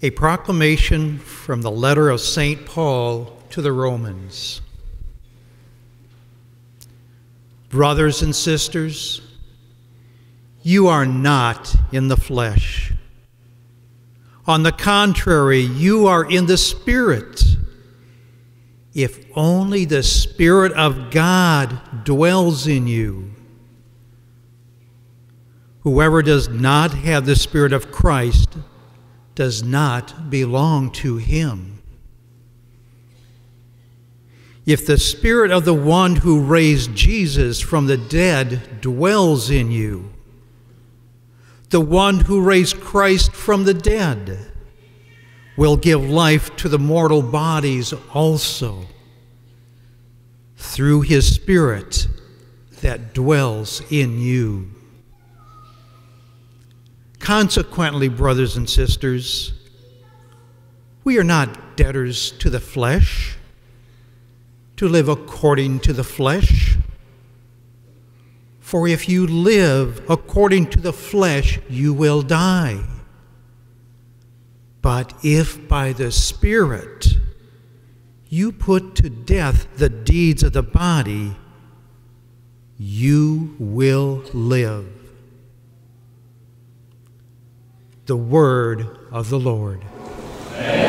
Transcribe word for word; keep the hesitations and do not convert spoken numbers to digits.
A proclamation from the letter of Saint Paul to the Romans. Brothers and sisters, you are not in the flesh. On the contrary, you are in the Spirit, if only the Spirit of God dwells in you. Whoever does not have the Spirit of Christ does not belong to him. If the Spirit of the one who raised Jesus from the dead dwells in you, the one who raised Christ from the dead will give life to the mortal bodies also through his Spirit that dwells in you. Consequently, brothers and sisters, we are not debtors to the flesh, to live according to the flesh. For if you live according to the flesh, you will die. But if by the Spirit you put to death the deeds of the body, you will live. The word of the Lord. Amen.